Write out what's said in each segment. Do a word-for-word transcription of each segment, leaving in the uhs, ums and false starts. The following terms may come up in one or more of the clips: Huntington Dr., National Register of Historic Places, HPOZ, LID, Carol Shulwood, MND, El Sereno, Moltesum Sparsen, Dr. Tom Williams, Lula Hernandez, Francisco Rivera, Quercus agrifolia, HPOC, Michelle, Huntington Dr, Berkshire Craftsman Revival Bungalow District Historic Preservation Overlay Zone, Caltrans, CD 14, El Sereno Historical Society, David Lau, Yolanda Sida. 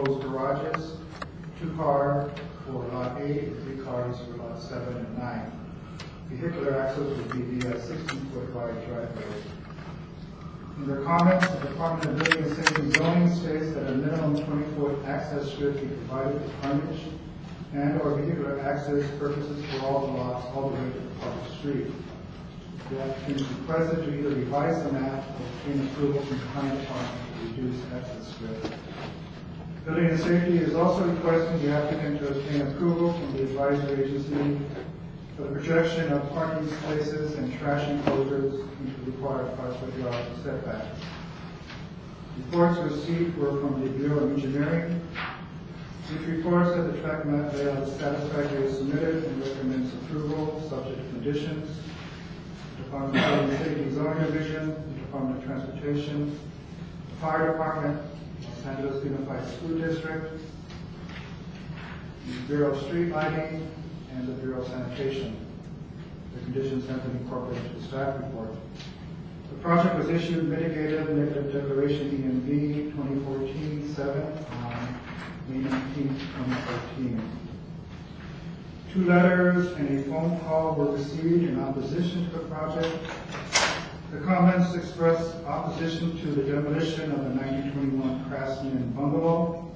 proposed garages, two-car for lot eight, and three cars for lot seven and nine. Vehicular access would be via a sixteen foot wide driveway. In their comments, the Department of Building and Safety Zoning states that a minimum twenty foot access should be provided for frontage and or vehicular access purposes for all the lots all the way to the public street. The applicant is requested to either revise the map or obtain approval from the planning department to reduce access risk. Building and Safety is also requesting the applicant to obtain approval from the advisory agency for the projection of parking spaces and trash enclosures into the required five foot yard setback. Reports received were from the Bureau of Engineering, which reports that the track map layout is satisfactorily submitted and recommends approval, subject to conditions. The Department of Public Safety Zoning Division, the Department of Transportation, the Fire Department, Los Angeles Unified School District, the Bureau of Street Lighting, and the Bureau of Sanitation. The conditions have been incorporated into the staff report. The project was issued mitigated negative declaration E N V twenty fourteen seven on May nineteenth twenty fourteen. Two letters and a phone call were received in opposition to the project. The comments expressed opposition to the demolition of the nineteen twenty-one Craftsman Bungalow,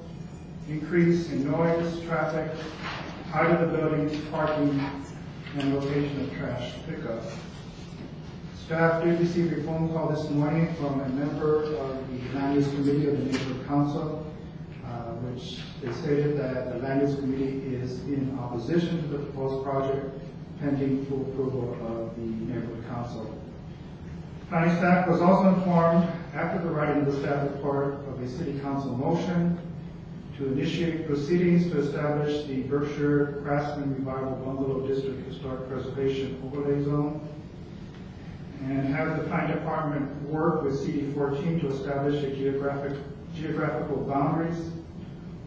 increase in noise, traffic, height of the buildings, parking, and location of trash pickup. Staff did receive a phone call this morning from a member of the Land Use Committee of the Neighborhood Council, uh, which they stated that the Land Use Committee is in opposition to the proposed project, pending full approval of the Neighborhood Council. Planning staff was also informed, after the writing of the staff report, of a City Council motion to initiate proceedings to establish the Berkshire Craftsman Revival Bungalow District Historic Preservation Overlay Zone, and have the Planning Department work with C D fourteen to establish a geographic, geographical boundaries,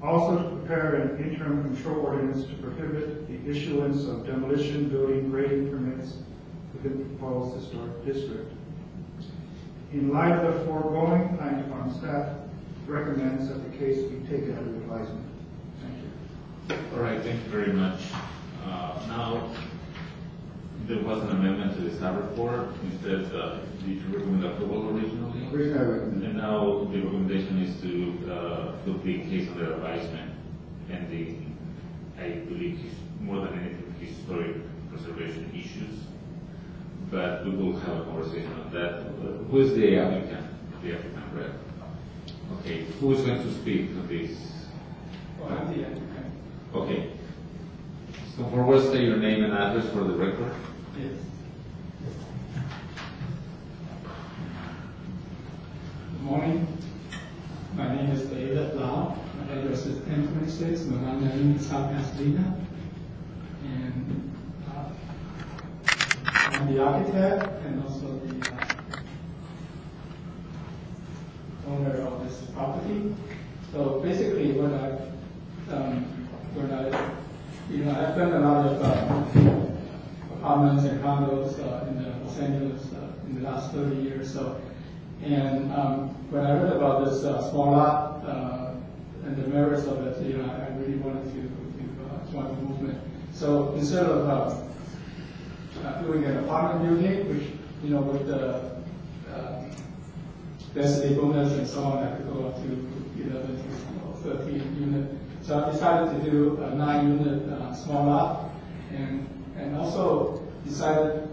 also to prepare an interim control ordinance to prohibit the issuance of demolition, building, grading permits within the proposed historic district. In light of the foregoing, Planning Department staff recommends that the case be taken under advisement. Thank you. All right, thank you very much. Uh, now, there was an amendment to the staff report. Instead, uh, did you recommend approval originally? Originally. And now the recommendation is to uh, look the case under advisement, and the, I believe it's more than anything historic preservation issues. But we will have a conversation on that. Who is the applicant? The applicant rep. Okay, who is going to speak on this? Well, I'm the applicant. Okay. So forward, say your name and address for the record. Yes. Good morning. My name is David Lau. My address is ten twenty-six, Yolanda Sida. And uh, I'm the architect and also the uh, owner of this property. So basically, what I've done, what I, you know, I've done a lot of uh, apartments and condos uh, in the Los Angeles uh, in the last thirty years. So, and um, when I heard about this uh, small lot uh, and the merits of it, you know, I really wanted to, to uh, join the movement. So instead of uh, uh, doing an apartment building, which you know, with the density bonus and so on, I could go up to eleven, thirteen unit. So I decided to do a nine unit uh, small lot, and and also decided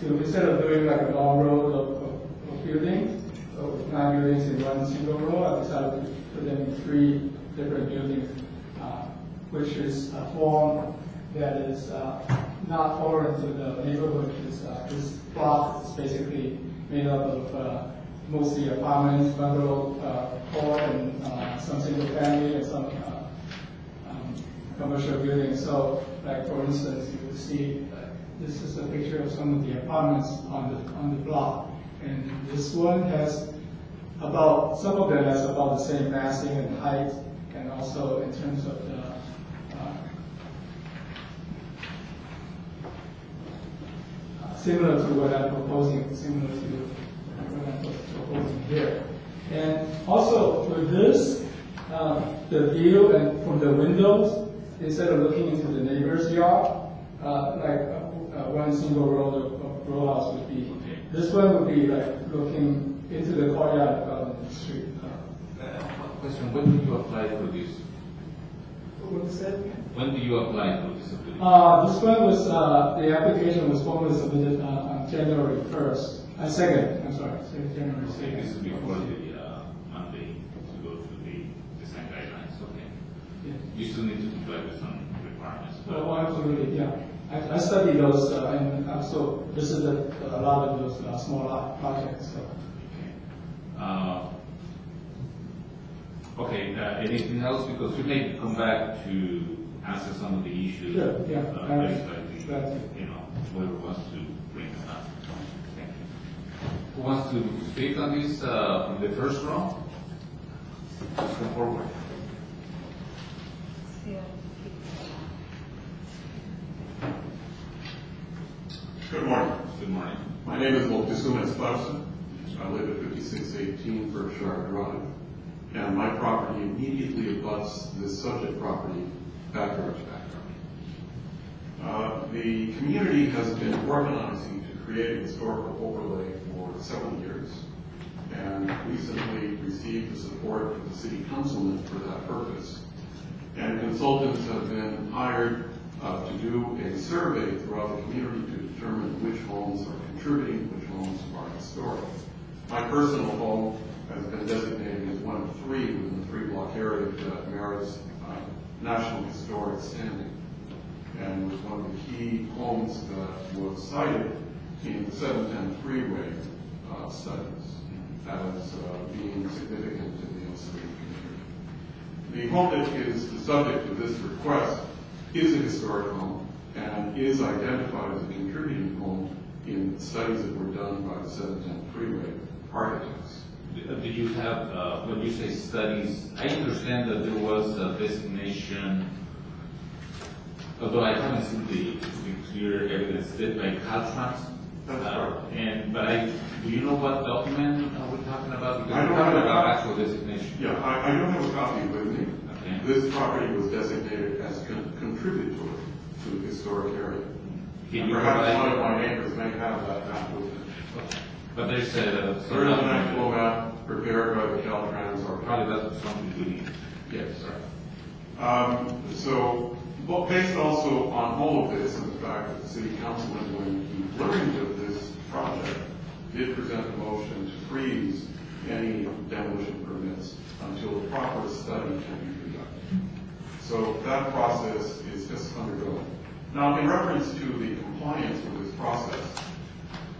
to, instead of doing like a long road of, of, of buildings, so nine buildings in one single row, I decided to put them in three different buildings, uh, which is a form that is uh, not foreign to the neighborhood. This uh, this block is basically made up of uh, mostly apartments, bungalow, uh, court, and uh, some single family, and some uh, um, commercial buildings. So, like for instance, you will see uh, this is a picture of some of the apartments on the on the block, and this one has about, some of them has about the same massing and height, and also in terms of the uh, uh, similar to what I'm proposing, similar to. Here. And also for this, um, the view and from the windows instead of looking into the neighbor's yard, uh, like uh, one single row of, of row house would be. This one would be like looking into the courtyard of the street. Uh, one question: when did you apply for this? What was that? When did you apply for this application? Uh, this one was uh, the application was formally submitted uh, on January first. Uh, second, I'm sorry, January second. This is before the uh, Monday to go through the design guidelines. Okay. Yeah. You still need to comply with some requirements. Oh, absolutely. Yeah. I, I studied those, uh, and uh, so this is a, a lot of those uh, small projects. So. Okay. Uh, okay. Uh, anything else? Because we may come back to answer some of the issues. Sure. Yeah. Uh, I think, you know, whoever wants to bring it up. Who wants to speak on this uh, in the first round? Let's go forward. Yeah. Good morning. Good morning. My name is Moltesum Sparsen. I live at fifty-six eighteen Berkshire Drive. And my property immediately abuts this subject property backyard to backyard. Uh, the community has been organizing to create a historical overlay several years, and recently received the support of the city councilman for that purpose. And consultants have been hired uh, to do a survey throughout the community to determine which homes are contributing, which homes are historic. My personal home has been designated as one of three within the three block area that merits uh, National Historic standing, and was one of the key homes that was cited in the seven ten freeway Uh, studies as uh, being significant to the El Sereno community. The home that is the subject of this request is a historic home and is identified as a contributing home in studies that were done by the seven ten freeway architects. Do you have, uh, when you say studies, I understand that there was a designation, although I haven't seen the, the clear evidence that by Caltrans. That's uh, right. And but I, do you know what document are we talking about? Because I don't have about actual designation. Yeah, I, I don't have a copy with me. Okay. This property was designated as con contributory to the historic area. Can you perhaps one of my neighbors may have that map with me. Okay. But there's a sort of national map prepared by the Caltrans or probably that's something we need. Yes. Right. Um, so, well, based also on all of this and the fact that the city councilman when he learned of this project did present a motion to freeze any demolition permits until a proper study can be conducted. So that process is just undergoing. Now, in reference to the compliance with this process,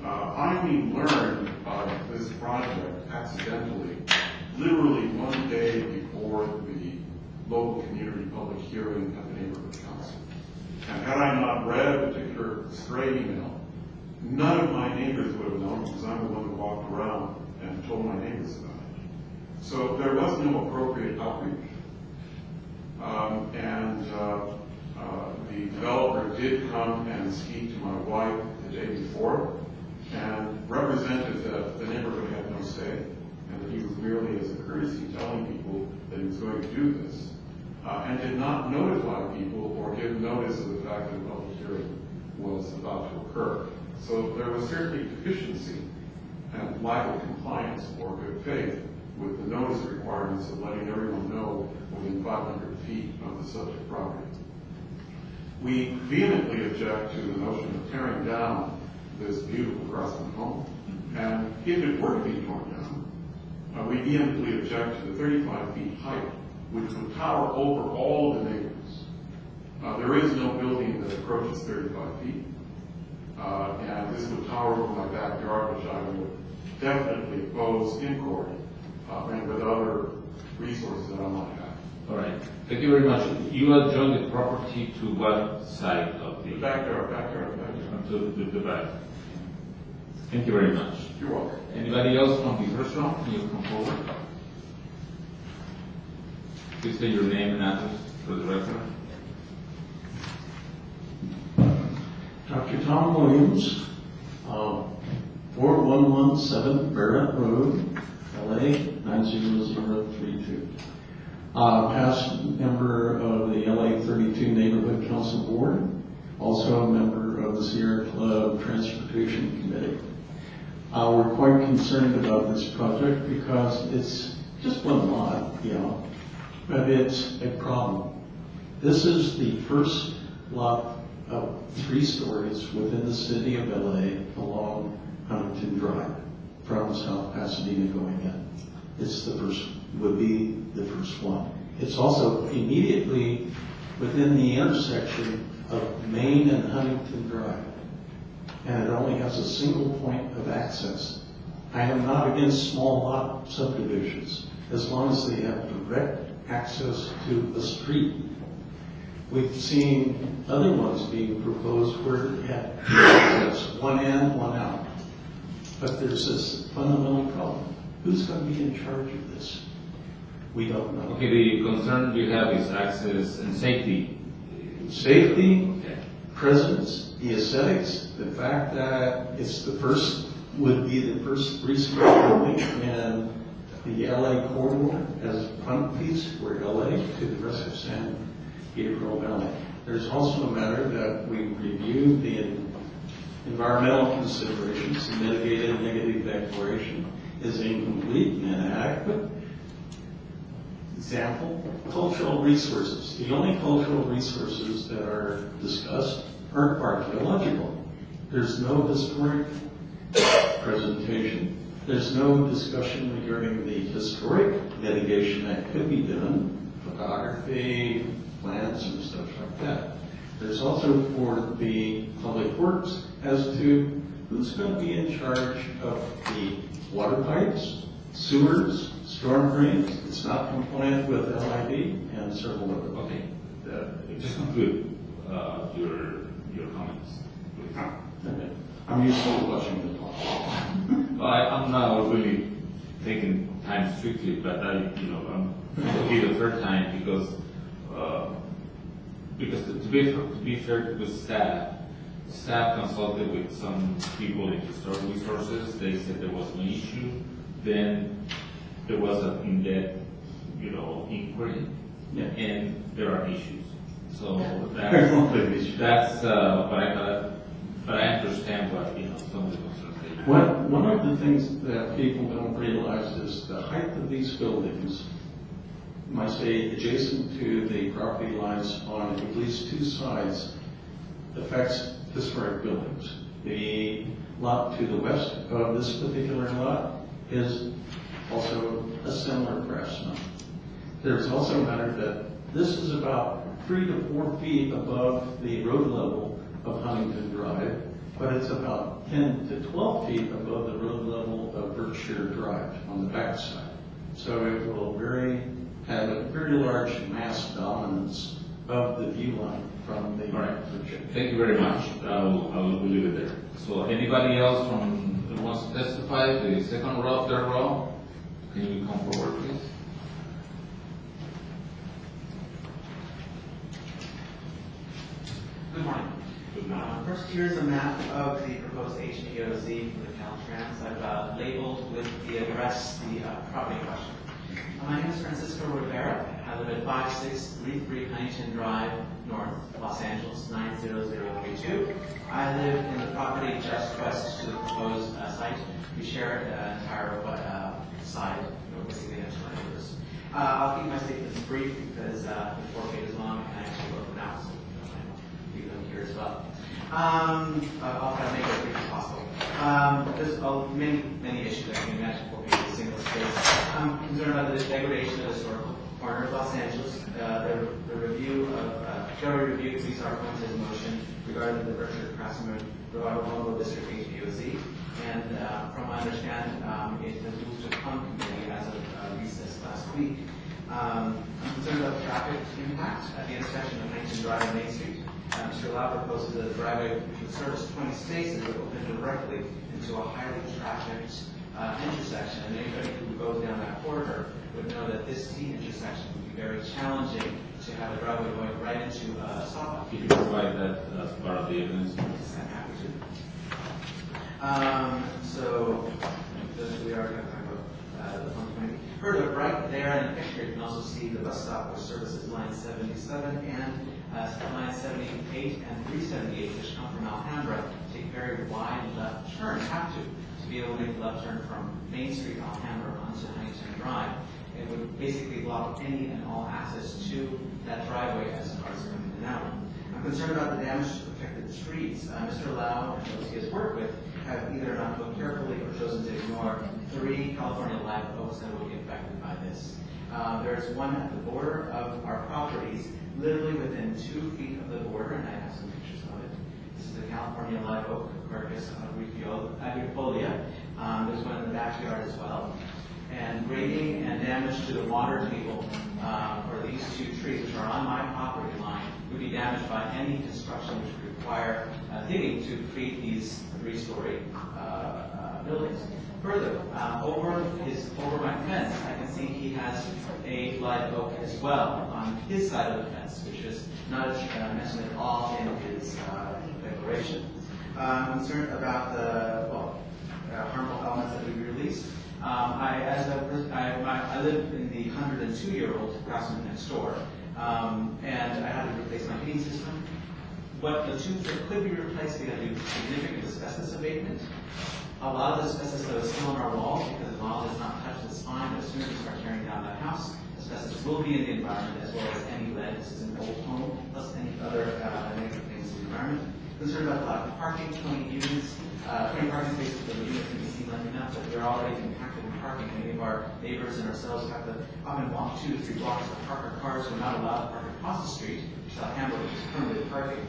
uh, I mean learned of this project accidentally, literally one day before the local community public hearing at the neighborhood council. And had I not read a particular stray email, none of my neighbors would have known because I'm the one who walked around and told my neighbors about it. So there was no appropriate outreach. Um, and uh, uh, the developer did come and speak to my wife the day before and represented that the neighborhood had no say and that he was merely as a courtesy telling people that he was going to do this. Uh, and did not notify people or give notice of the fact that a public hearing was about to occur. So there was certainly deficiency and lack of compliance or good faith with the notice requirements of letting everyone know within five hundred feet of the subject property. We vehemently object to the notion of tearing down this beautiful Craftsman home. And if it were to be torn down, uh, we vehemently object to the thirty-five feet height which would tower over all the neighbors. Uh, there is no building that approaches thirty-five feet. Uh, and this would tower over my backyard, which I would definitely oppose in court uh, and with other resources that I might have. All right. Thank you very much. You adjoin the property to what side of the... The backyard, backyard, backyard. To the, the back. Thank you very much. You're welcome. Anybody else from the first round? Can you come forward? Please say your name and address for the record. Doctor Tom Williams, uh, four one one seven Barrett Road, L A nine zero zero three two. uh, past member of the L A thirty-two Neighborhood Council Board, also a member of the Sierra Club Transportation Committee. Uh, we're quite concerned about this project because it's just one lot, you know, but it's a problem. This is the first lot of three stories within the city of L A along Huntington Drive from South Pasadena going in. It's the first, would be the first one. It's also immediately within the intersection of Main and Huntington Drive, and it only has a single point of access. I am not against small lot subdivisions as long as they have direct access to the street. We've seen other ones being proposed where it had access, one in, one out. But there's this fundamental problem. Who's going to be in charge of this? We don't know. Okay, the concern you have is access and safety. Safety, okay. Presence, the aesthetics, the fact that it's the first, would be the first research building in the L A corridor as a front piece for L A to the rest of San Gabriel Valley. There's also a matter that we reviewed the environmental considerations. The mitigated negative declaration is incomplete and inadequate. Example, cultural resources. The only cultural resources that are discussed are archaeological. There's no historic presentation. There's no discussion regarding the historic mitigation that could be done, photography, plants, and stuff like that. There's also for the public works as to who's going to be in charge of the water pipes, sewers, storm drains. It's not compliant with L I D and several other. Okay. Uh, just conclude uh, your your comments, please. Okay. I'm used to watching the talk. Well, I, I'm not really taking time strictly, but I, you know, I'm it'll be the third time because uh, because to be to be fair to staff. Staff consulted with some people in historic resources. They said there was no issue. Then there was an in-depth, you know, inquiry, yeah. And there are issues. So that's that's uh, but I uh, but I understand what you know some of the concerns they have. One one of the things that people don't realize is the height of these buildings. Might say adjacent to the property lines on at least two sides affects historic buildings. The lot to the west of this particular lot is also a similar craftsman. There's also a matter that this is about three to four feet above the road level of Huntington Drive, but it's about ten to twelve feet above the road level of Berkshire Drive on the backside. So it will vary, have a very large mass dominance of the view line from the right. Thank you very much. I will, I will leave it there. So anybody else from who wants to testify, the second row, third row, can you come forward, please? Good morning. Good morning. Uh, first, here's a map of the proposed H P O Z for the Caltrans. I've uh, labeled with the address the uh, property question. My name is Francisco Rivera. I live at five six three three Huntington Drive North, Los Angeles, nine zero zero three two. I live in the property just west to the proposed uh, site. We share an uh, entire uh, side, you know, basically the national neighbors. Uh, I'll keep my statements brief because uh, the four pages long and I actually wrote them out, so I'll leave them here as well. Um, I'll try to make it as brief as possible. Um, there's uh, many, many issues that can be mentioned. I'm concerned about the degradation of the historical corner of Los Angeles. Uh, the, the review of, uh, Joey reviewed Police Arquinte's motion regarding the Berkshire Craftsman Revival Bungalow District H P O Z. And uh, from what I understand, um, it has moved to the P U M committee as of uh, recess last week. Um, I'm concerned about traffic impact at the intersection of Huntington Drive and Main Street. Uh, Mister Lau proposes that the driveway would service twenty spaces that open directly into a highly trafficked Uh, intersection, and anybody who goes down that corridor would know that this T intersection would be very challenging to have a driveway going right into a uh, stop. You can provide that as part of the evidence. Yes, I'm happy to. Um, so, we are going to talk about uh, uh, the Fund Committee. Further right there in the picture, you can also see the bus stop which services line seventy-seven and uh, line seventy-eight and three seventy-eight, which come from Alhambra, take very wide left turn, have to, to be able to make a left turn from Main Street, Alhambra, onto Huntington Drive. It would basically block any and all access to that driveway as cars are coming in and out. I'm concerned about the damage to protected trees. Uh, Mister Lau and those he has worked with have either not looked carefully or chosen to ignore three California live oaks that will be affected by this. Uh, there's one at the border of our properties, literally within two feet of the border, and I have some pictures of it. This is the California live oak, Quercus agrifolia. Um, there's one in the backyard as well. And grading and damage to the water table uh, for these two trees, which are on my property line, would be damaged by any construction which would require uh, digging to create these three-story uh, uh, buildings. Further, uh, over his over my fence, I can see he has a live oak as well on his side of the fence, which is not uh, mentioned at all in his uh, declaration. Uh, I'm concerned about the well, uh, harmful elements that we released. Um, I, as a, I, I live in the one hundred two year old craftsman next door, um, and I had to replace my heating system. But the tubes that could be replaced, we had to do significant asbestos abatement. A lot of the asbestos that was still on our walls, because the wall does not touch the spine, but as soon as we start tearing down that house, asbestos will be in the environment, as well as any lead. This is an old home, plus any other uh, negative things in the environment. Concerned about a lot of parking, twenty units, uh, twenty parking spaces for the units can be seen like enough, but they're already impacted in parking. Many of our neighbors and ourselves have to up and walk two to three blocks to park our cars. We're not allowed to park across the street, which is Alhambra, which is permitted parking.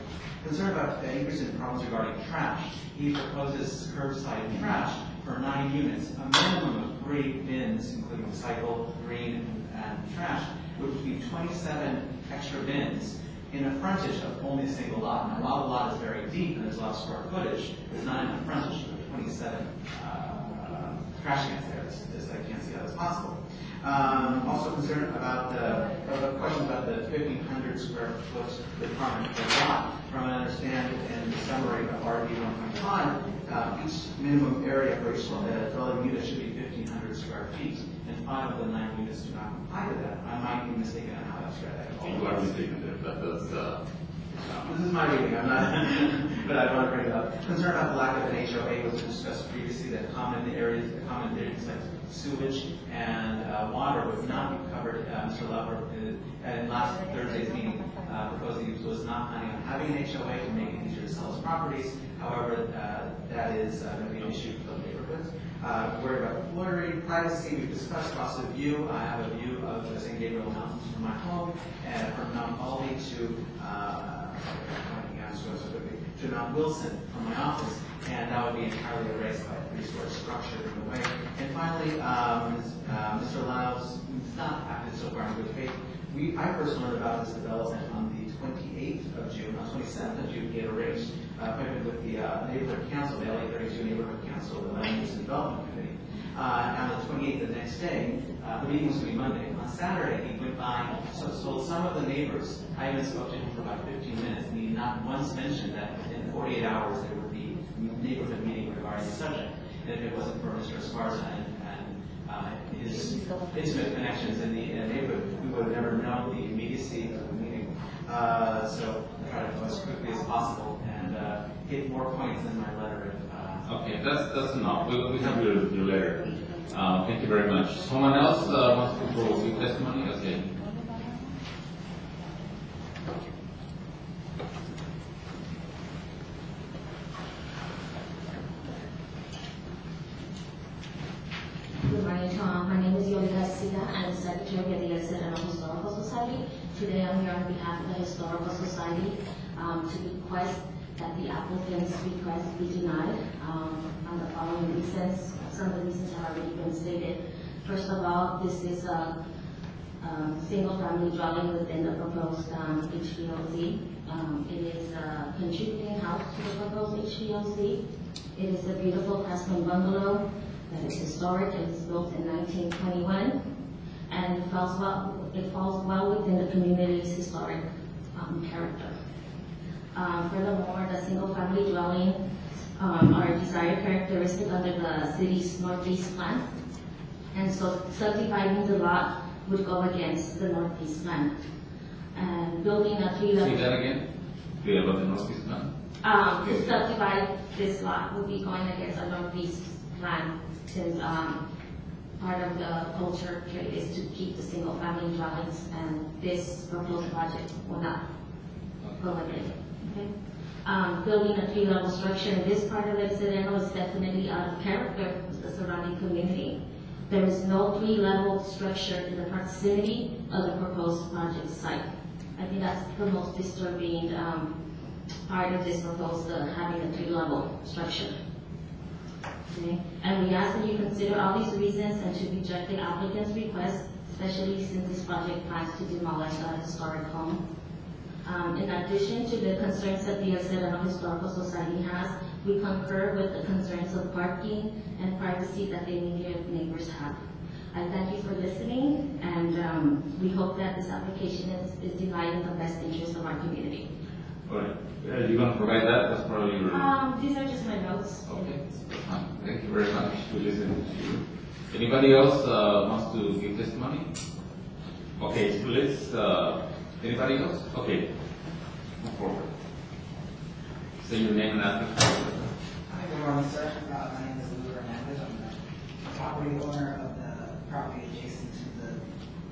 Concerned about the increase in problems regarding trash. He proposes curbside trash for nine units, a minimum of three bins, including recycle, green, and, and trash, which would be twenty-seven extra bins. In a frontage of only a single lot. Now, while the lot is very deep and there's a lot of square footage, it's not in the frontage of twenty-seven uh, uh, trash cans there. It's just, I can't see how that's possible. Um, also concerned about the uh, question about the fifteen hundred square foot requirement per lot. From what I understand in the summary of R D one point five, uh, each minimum area for each dwelling unit should be fifteen hundred square feet, and five of the nine units do not comply with that. I might be mistaken on how that's read. You are mistaken there, but that's, uh, no. This is my reading, I'm not, but I don't want to bring it up. Concerned about the lack of an H O A was discussed previously that common areas, the common areas like sewage and uh, water would not be covered. Uh, Mister Lover, in last Thursday's meeting, uh, proposed that he was not planning on having an H O A to make it easier to sell his properties. However, uh, that is uh, going to be an issue for the neighborhoods. Uh, worried about flooring, privacy, we've discussed loss of view. I have a view of the San Gabriel Mountains from my home, and from Mount Baldy to, uh, to Mount Wilson from my office, and that would be entirely erased by a three-story structure in the way. And finally, um, uh, Mister Lau's, it's not happened so far in good faith. We, I first learned about this development on the twenty-eighth of June, on twenty-seventh of June, we had arranged uh, appointment with the uh, neighborhood council, the L A thirty-two neighborhood council, the land use and development committee. Uh, and on the twenty-eighth, the next day, uh, the meeting was going to be Monday. On Saturday, he went by, so told some of the neighbors. I even spoke to him for about fifteen minutes, and he not once mentioned that in forty-eight hours there would be a neighborhood meeting regarding the subject. And if it wasn't for Mister Sparsen and uh, his intimate connections in the uh, neighborhood, we would have never known the immediacy of the meeting. Uh, so I try to go as quickly as possible and uh, get more points in my letter. If, uh, okay, that's that's enough. We'll, we have your, your letter. Uh, thank you very much. Someone else uh, wants to propose your testimony? Okay. Good morning, Tom. My name is Yolanda Sida. I'm the secretary of the El Sereno Historical Society. Today I'm here on behalf of the Historical Society um, to request that the applicant's request be denied um, on the following reasons. Some of the reasons have already been stated. First of all, this is a, a single-family dwelling within the proposed um, H P O Z. Um, it is a contributing house to the proposed H P O Z. It is a beautiful craftsman bungalow that is historic. It was built in nineteen twenty-one. And it falls well, it falls well within the community's historic um, character. Uh, furthermore, the single-family dwelling um, are desired characteristic under the city's northeast plan. and so subdividing the lot would go against the northeast plan. And building a three-level. See that again? Three-level the northeast plan. Um, okay. To subdivide this lot would be going against a northeast plan, because um, part of the culture trade is to keep the single-family dwellings, and this proposed project will not go with it. Okay. Um, building a three-level structure in this part of El Sereno is definitely out of character with the surrounding community. There is no three-level structure in the proximity of the proposed project site. I think that's the most disturbing um, part of this proposal, uh, having a three-level structure. Okay. And we ask that you consider all these reasons and should reject the applicant's request, especially since this project plans to demolish a historic home. Um, in addition to the concerns that the El Sereno Historical Society has, we concur with the concerns of parking and privacy that the immediate neighbors have. I thank you for listening, and um, we hope that this application is, is designed in the best interest of our community. All right. Are you going to provide that? That's probably your... Um, these are just my notes. Okay. Thank you very much for listening to you. Anybody else uh, wants to give testimony? Okay, so let's... Uh, anybody else? Okay. Move forward. Say your name and address. Hi, good morning, sir. Uh, my name is Lula Hernandez. I'm the property owner of the property adjacent to the...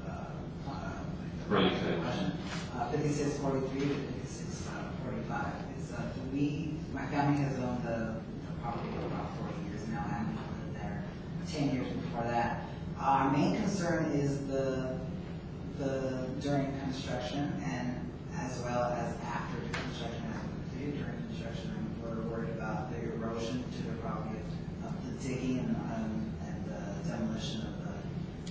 Uh, uh, uh, fifty-six forty-three to fifty-six forty-five. It's, uh, we, my family has owned the, the property for about forty years now. I haven't lived there ten years before that. Uh, our main concern is the, the during construction and as well as after the construction. During construction, we're worried about the erosion to the property of um, the digging and, um, and the demolition of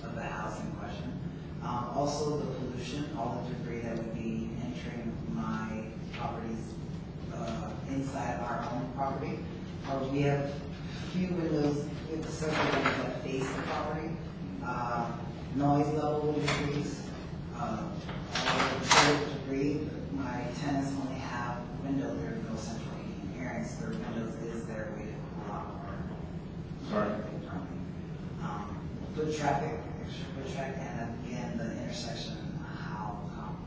the, of the house in question. Um, also, the pollution, all the debris that would be entering my properties uh, inside our own property. Uh, we have few windows with several windows that face the property. Uh, noise level increase, uh, all the debris. My tenants only have windows. There are no central heating areas. Their windows is their way to cool off or sorry. Um, foot traffic, extra foot traffic, and again the intersection. How um,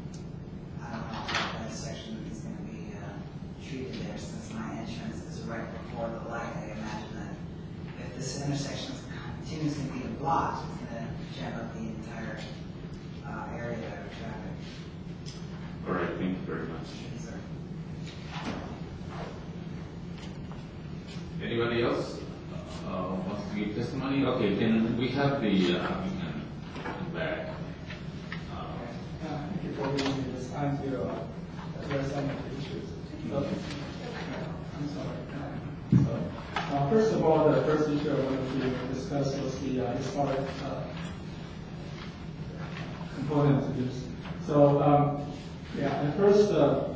I don't know how that section is going to be uh, treated there, since my entrance is right before the light. I imagine that if this intersection continues to be blocked, it's going to jam up the entire uh, area of traffic. All right, thank you very much. Yes, sir. Anybody else uh, wants to give testimony? Okay, then we have the applicant uh, back. Uh, yeah, thank you for giving me this time to uh, address some of the issues. So, I'm sorry. So, uh, first of all, the first issue I wanted to discuss was the uh, historic uh, component of this. So. Um, Yeah, at first, uh,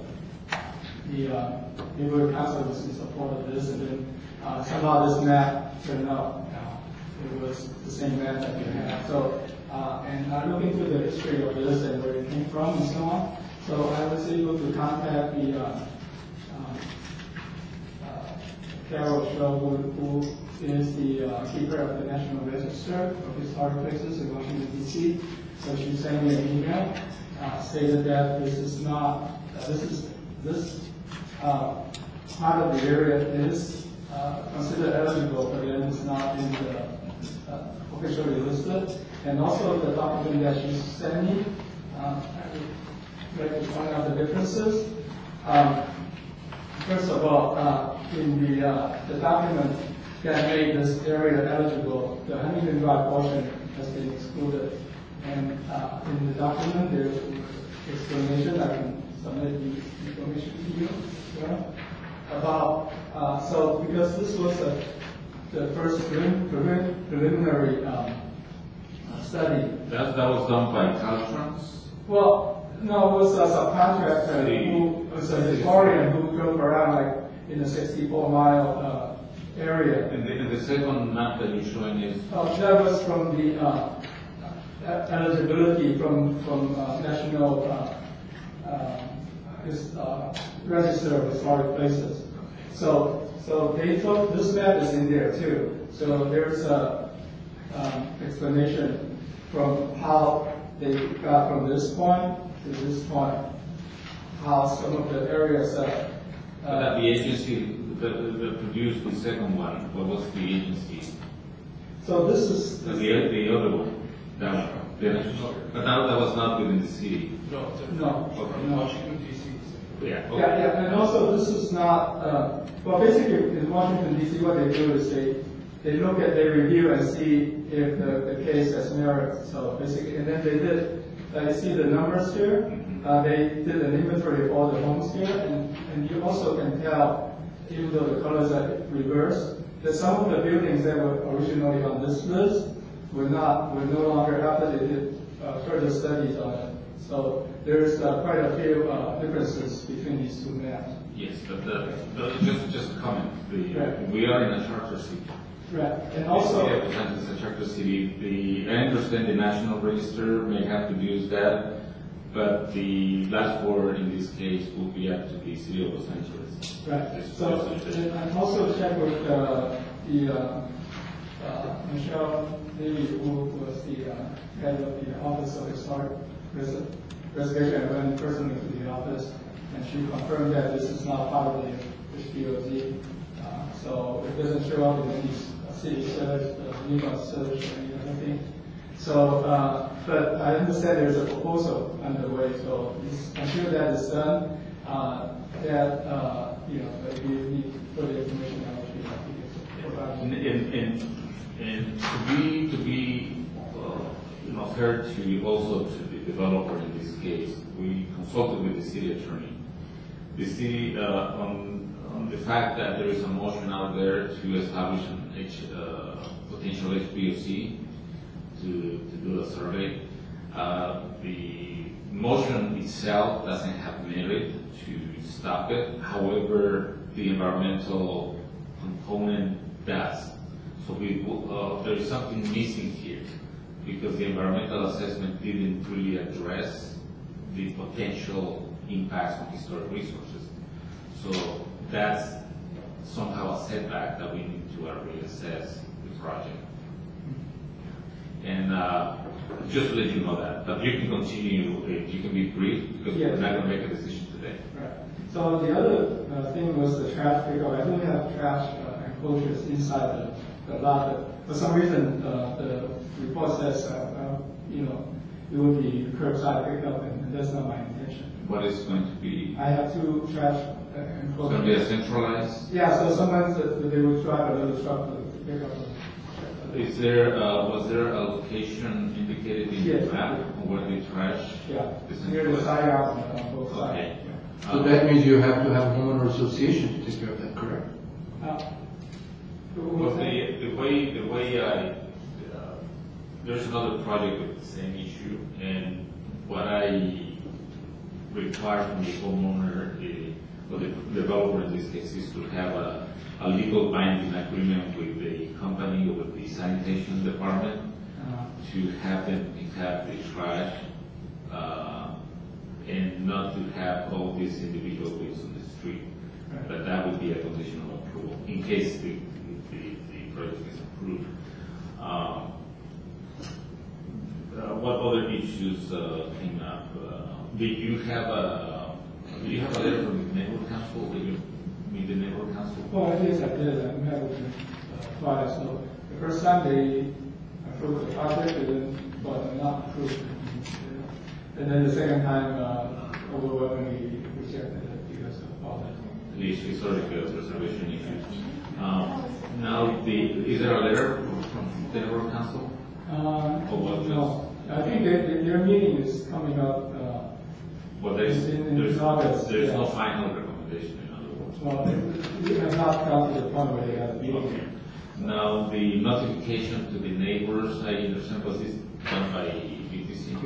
the uh, neighborhood council was in support of this, and then uh, somehow this map turned out. Uh, it was the same map that we had. So, uh, and uh, looking through the history of this and where it came from and so on, so I was able to contact the uh, um, uh, Carol Shulwood, who is the uh, keeper of the National Register of Historic Places in Washington, D C So she sent me an email. Uh, stated that this is not, uh, this is, this uh, part of the area is uh, considered eligible, but then it's not in the uh, officially listed. And also the document that you sent me, uh, I would like to point out the differences. Um, first of all, uh, in the, uh, the document that made this area eligible, the Huntington Dr portion has been excluded. And uh, in the document, there's an explanation. I can submit the information to you. Yeah. About, uh, so because this was a, the first prelim prelim preliminary um, study. That, that was done by Caltrans? Well, no, it was a subcontractor who was a historian who drove around like in a sixty-four mile uh, area. And the, and the second map that you're showing is? Uh, that was from the uh, eligibility from from uh, National uh, uh, his, uh, Register of Historic Places. So so they took this map is in there too. So there's a uh, explanation from how they got from this point to this point, how some of the areas are. Uh, the agency that produced the second one, what was the agency? So this is the, the other one. That, but now that was not within the city. No, no. Okay. No. Washington D C. Yeah. Okay. Yeah, yeah, and also this is not. Uh, well, basically in Washington D C, what they do is they they look at, they review and see if the, the case has merit. So basically, and then they did. I uh, see the numbers here. Mm-hmm. uh, they did an inventory of all the homes here, and and you also can tell, even though the colors are reversed, that some of the buildings that were originally on this list were not, were no longer after they did uh, further studies on it. So there's uh, quite a few uh, differences between these two maps. Yes, but the, the, just just a comment. The, right. We are in a charter city. Right, and also yeah, it's a charter city. The, I understand the National Register may have to use that, but the last word in this case will be up to the city of Los Angeles. Right. So I'm also check with uh, the uh, uh, Michelle, maybe who was the uh, head of the Office of Historic Preservation. I went personally to the office, and she confirmed that this is not part of the H P O Z. Uh, so it doesn't show up in any city search, uh, New York search, or anything. So, uh, but I understand there's a proposal underway. So until that is done, uh, that uh, you know, if you need further information, I would be happy to provide. And, and, and, and to be to be uh, you know, fair to also to the developer in this case, we consulted with the city attorney. The city uh, on, on the fact that there is a motion out there to establish an H, uh, potential H P O C to, to do a survey. Uh, the motion itself doesn't have merit to stop it. However, the environmental component does. So we, uh, there is something missing here, because the environmental assessment didn't really address the potential impacts on historic resources. So that's somehow a setback that we need to reassess the project. And uh, just to let you know that, but you can continue, you can be brief, because yes, we're not going to make a decision today. Right. So the other uh, thing was the trash pickup. I do have trash uh, enclosures inside the the lot, but for some reason uh, the report says, uh, uh, you know, it will be curbside pickup, and, and that's not my intention. What is going to be? I have two trash uh, enclosures. It's going to be a centralized? Yeah, so sometimes uh, they would drive a little truck to pick up. Is there, uh, was there a location indicated in yes, the map where the trash? Yeah, near the side out on both sides. Okay. Yeah. So um, that means you have to have homeowner association to take care of that, correct? Uh, Well, the, the way, the way I, uh, there's another project with the same issue, and what I require from the homeowner, uh, or the developer in this case, is to have a, a legal binding agreement with the company or with the sanitation department uh-huh. to have them pick up the trash, uh, and not to have all these individual ways on the street. Right. But that would be a conditional approval in case the is approved. Um, uh, what other issues uh, came up? Uh, do you have a do you have a letter from the neighborhood council? Did you meet the neighborhood council? Oh, I guess I did. I met with them twice. So the first time they approved the project, they didn't, but not approved it. And then the second time, uh, overwhelmingly rejected it because of all that. The issue is sort of a preservation issue. Um, now, the, is there a letter from the Federal Council? Um, or no, I think that their meeting is coming up. Uh, well, there is August. There is yeah. no final recommendation, in other words. Well, we have not come to the point where they have a meeting. Okay. Now, the notification to the neighbors, I understand, was this done by B T C?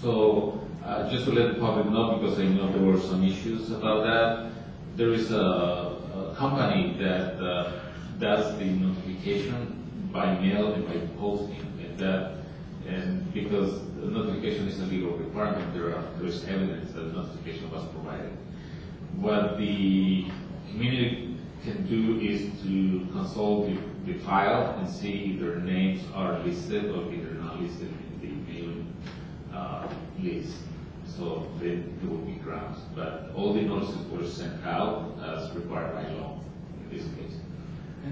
So, uh, just to let the public know, because I know there were some issues about that, there is a company that uh, does the notification by mail and by posting, and that, and because the notification is a legal requirement, there are, there is evidence that the notification was provided. What the community can do is to consult the the file and see if their names are listed or if they're not listed in the mailing uh, list. So they, they will be grounds. But all the notices were sent out as required by law in this case.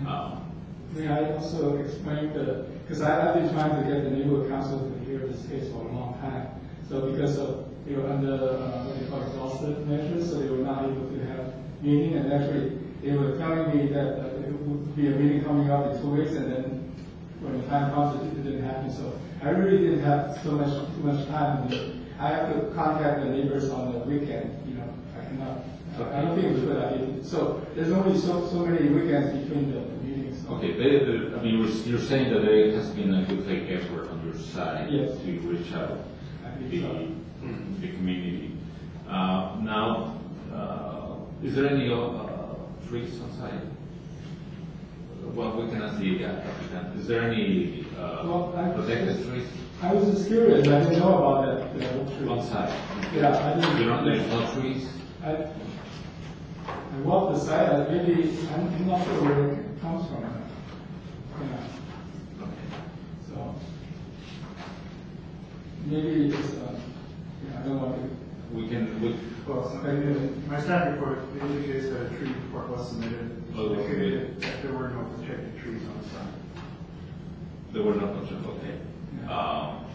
Um, May I also explain the, because I've been trying to get the neighborhood council to hear this case for a long time. So because of, they were under uh, what they call exhaustive measures, so they were not able to have meeting. And actually, they were telling me that uh, there would be a meeting coming up in two weeks, and then when the time comes, it didn't happen. So I really didn't have so much too much time. I have to contact the neighbors on the weekend. You know, I cannot. Okay. I don't think it's a good idea. So there's only so so many weekends between the meetings. Okay, they, they, I mean, you're saying that there has been a good faith effort on your side, yes, to reach out to the, so. the community. Uh, now, uh, is there any uh, trees on site? Well, we cannot see that. Is there any uh, well, I, protected trees? I was just curious. I didn't know about that. On site. Yeah, I didn't. You don't there's no trees. I, I walked the site. I really, I'm not sure where it comes from. Yeah. Okay. So maybe it's. Uh, yeah, I don't want to. We can. We, Well, so my staff report indicates that a tree report was submitted. Oh, indicated okay. that there were no protected trees on the site. There were no protected. Okay. Yeah. Um,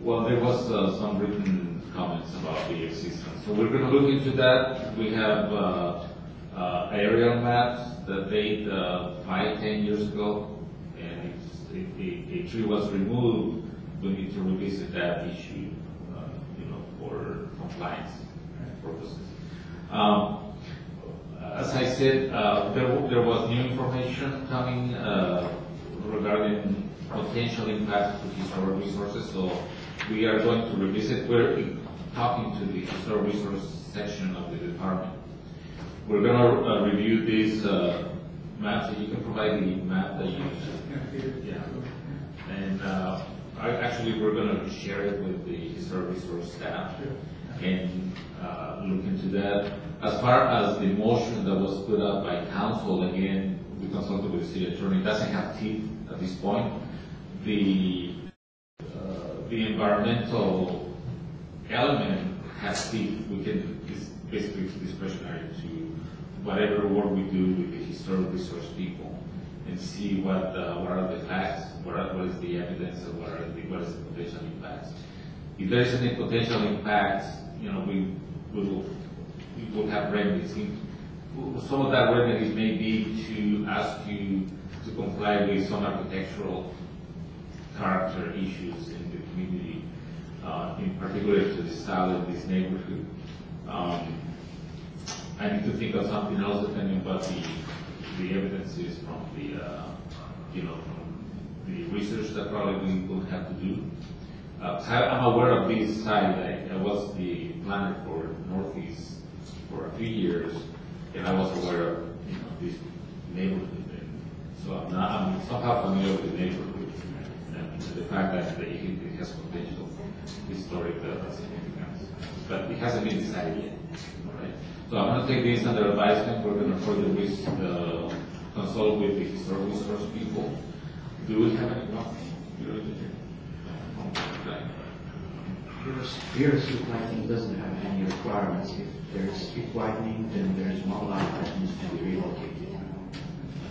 well, there was uh, some written comments about the existence, so we're going to look into that. We have uh, uh, aerial maps that date uh, five, ten years ago, and if the, the tree was removed, we need to revisit that issue, uh, you know, for compliance purposes. Um, as I said, uh, there, there was new information coming uh, regarding potential impacts to historic resources, so we are going to revisit. We're talking to the historic resource section of the department. We're going to uh, review these uh, maps, so you can provide the map that you need. Yeah. And uh, I, actually we're going to share it with the historic resource staff. Sure. And uh, look into that. As far as the motion that was put up by council, again, we consulted with the city attorney. It doesn't have teeth at this point. The uh, the environmental element has teeth. We can, it's basically discretionary to whatever work we do with the historic resource people and see what uh, what are the facts, what are, what is the evidence, and what are the what is the potential impacts. If there is any potential impacts, you know, we, we will we will have remedies. Some of that remedies may be to ask you to comply with some architectural character issues in the community, uh, in particular to the south of this neighborhood. Um, I need to think of something else depending on what the the evidence is from the uh, you know from the research that probably we will have to do. Uh, I'm aware of this site. I, I was the planner for Northeast for a few years, and I was aware of, you know, this neighborhood. And so I'm, not, I'm somehow familiar with the neighborhood, and the fact that the, it has potential historic significance. But it hasn't been decided yet. All right? So I'm going to take this under advisement. We're going to further risk, uh, consult with the historic resource people. Do we have any problems? Here, street lighting doesn't have any requirements. If there is street lighting, then there is one light that needs to be relocated.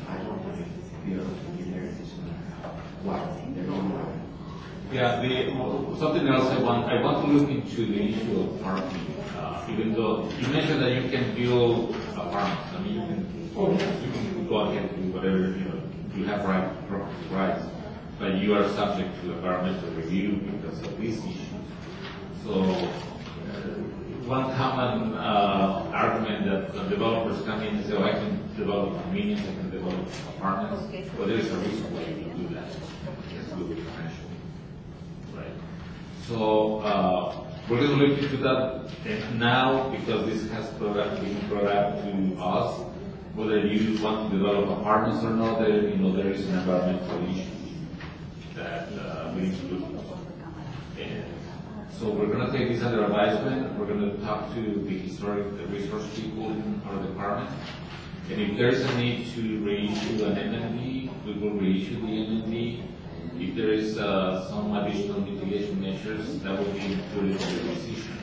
I don't want to be able to be there is lighting. There's no lighting. Yeah, the, something else I want. I want to look into the issue of parking. Uh, even though you mentioned that you can build apartments, I mean, you can, oh, you can go ahead and do whatever, you know, you have right, property rights, but you are subject to environmental review because of this issue. So one common uh, argument that uh, developers come in and say, oh, I can develop convenience, I can develop apartments. Okay. Well, there is a reason why you can do that. It's a little bit financial. Right. So uh, we're going to look into that and now, because this has been brought up to us, whether you want to develop apartments or not, there, you know, there is an environmental issue that uh, we need to look at. And so we're going to take this under advisement. We're going to talk to the historic the resource people in our department And if there's a need to reissue an M N D, we will reissue the M N D. If there is uh, some additional mitigation measures, that will be included in the decision.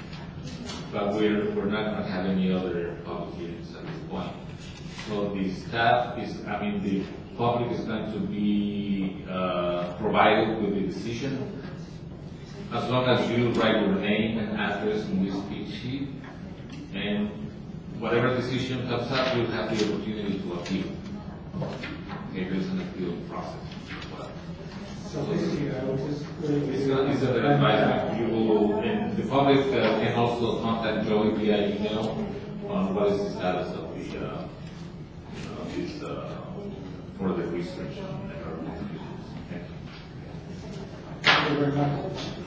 But we're, we're not going to have any other public hearings at this point. So the staff is, I mean, the public is going to be uh, provided with the decision. As long as you write your name and address in this speech sheet, and whatever decision comes up, you'll have the opportunity to appeal. Okay, there's an appeal process. So basically, I was just. It's not it's an advisement. You will, and the public uh, can also contact Joey via email on what is the status of the uh, of this uh, for the research. Thank you. Thank you very much.